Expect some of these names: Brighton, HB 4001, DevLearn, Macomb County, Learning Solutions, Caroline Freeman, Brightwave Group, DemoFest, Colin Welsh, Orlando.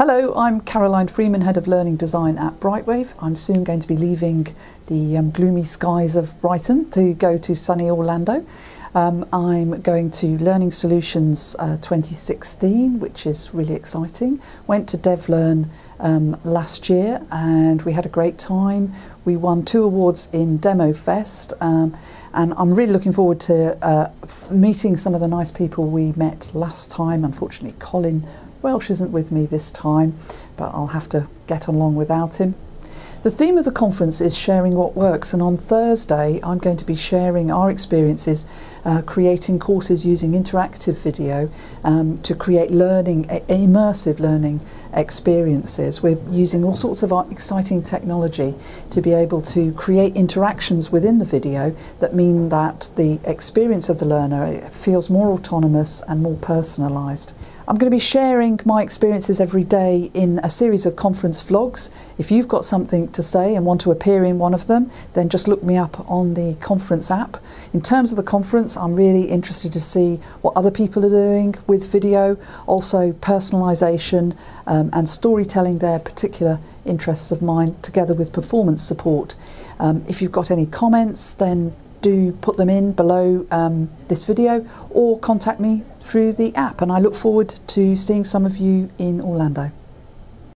Hello, I'm Caroline Freeman, Head of Learning Design at Brightwave. I'm soon going to be leaving the gloomy skies of Brighton to go to sunny Orlando. I'm going to Learning Solutions 2016, which is really exciting. Went to DevLearn last year and we had a great time. We won 2 awards in DemoFest and I'm really looking forward to meeting some of the nice people we met last time. Unfortunately, Colin Welsh isn't with me this time, but I'll have to get along without him. The theme of the conference is sharing what works, and on Thursday I'm going to be sharing our experiences creating courses using interactive video to create learning, immersive learning experiences. We're using all sorts of exciting technology to be able to create interactions within the video that mean that the experience of the learner feels more autonomous and more personalised. I'm going to be sharing my experiences every day in a series of conference vlogs. If you've got something to say and want to appear in one of them, then just look me up on the conference app. In terms of the conference, I'm really interested to see what other people are doing with video, also personalisation and storytelling, their particular interests of mine, together with performance support. If you've got any comments, then do put them in below this video or contact me through the app, and I look forward to seeing some of you in Orlando.